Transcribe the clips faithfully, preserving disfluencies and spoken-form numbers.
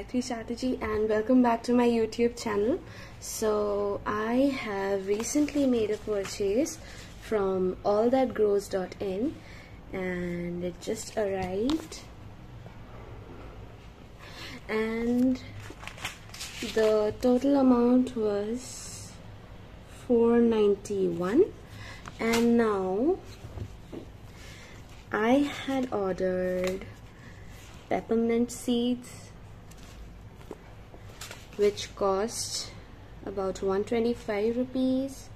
Gayatri Chatterjee and welcome back to my YouTube channel. So I have recently made a purchase from all that grows dot in and it just arrived, and the total amount was four ninety-one, and now I had ordered peppermint seeds, which cost about one twenty-five rupees,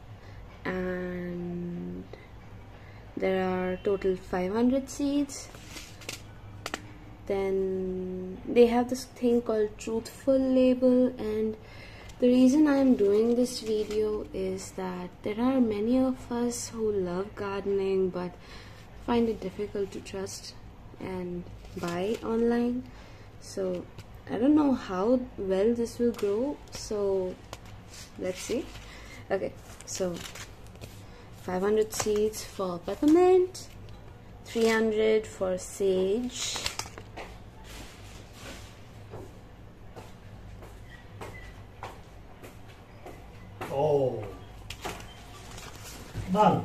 and there are total five hundred seeds. Then they have this thing called truthful label, and the reason I am doing this video is that there are many of us who love gardening but find it difficult to trust and buy online. So I don't know how well this will grow, so let's see. Okay, so five hundred seeds for peppermint, three hundred for sage, oh man.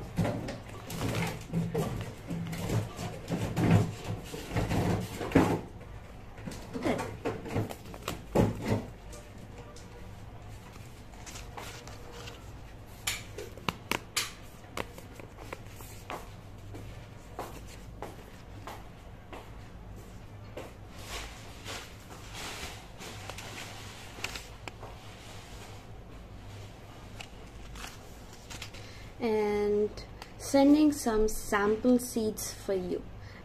And sending some sample seeds for you,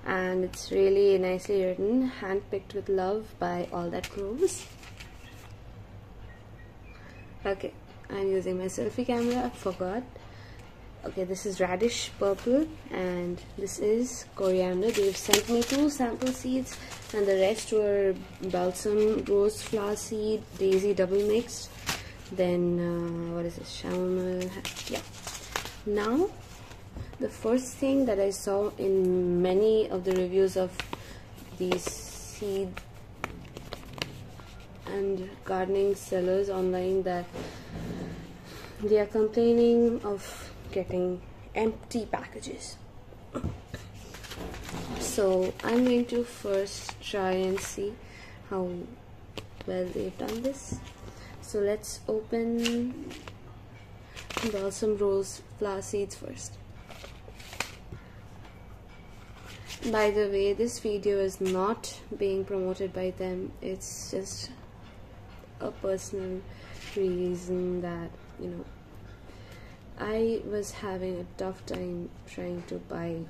and it's really nicely written, handpicked with love by All That Grows. Okay, I'm using my selfie camera, I forgot. Okay, this is radish purple and this is coriander. They've sent me two sample seeds and the rest were balsam rose flower seed, daisy double mixed, then uh, what is this, chamomile, yeah. Now, the first thing that I saw in many of the reviews of these seed and gardening sellers online, that they are complaining of getting empty packages. So I'm going to first try and see how well they've done this. So let's open balsam rose flower seeds first. By the way, this video is not being promoted by them, it's just a personal reason that, you know, I was having a tough time trying to buy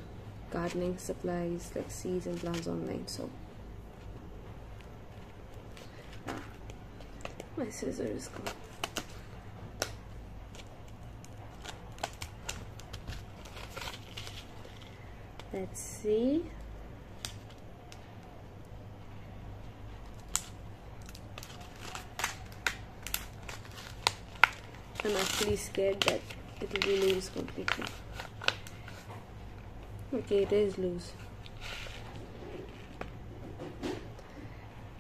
gardening supplies like seeds and plants online. So my scissor is gone. Let's see. I'm actually scared that it will be loose completely. Okay, it is loose.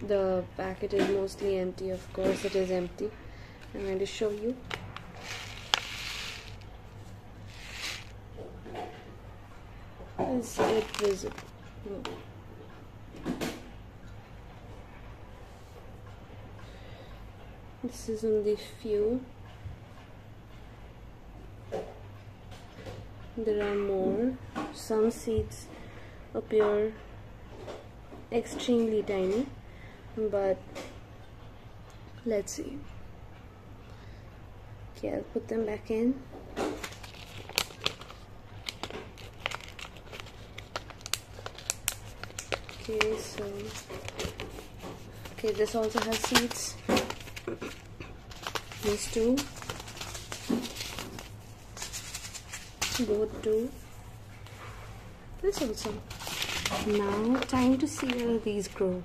The packet is mostly empty, of course it is empty. I'm going to show you. Is it visible? No. This is only few. There are more. Some seeds appear extremely tiny, but let's see. Okay, I'll put them back in. Okay, so okay, this also has seeds. These two, both two. This also. Now, time to see how these grow.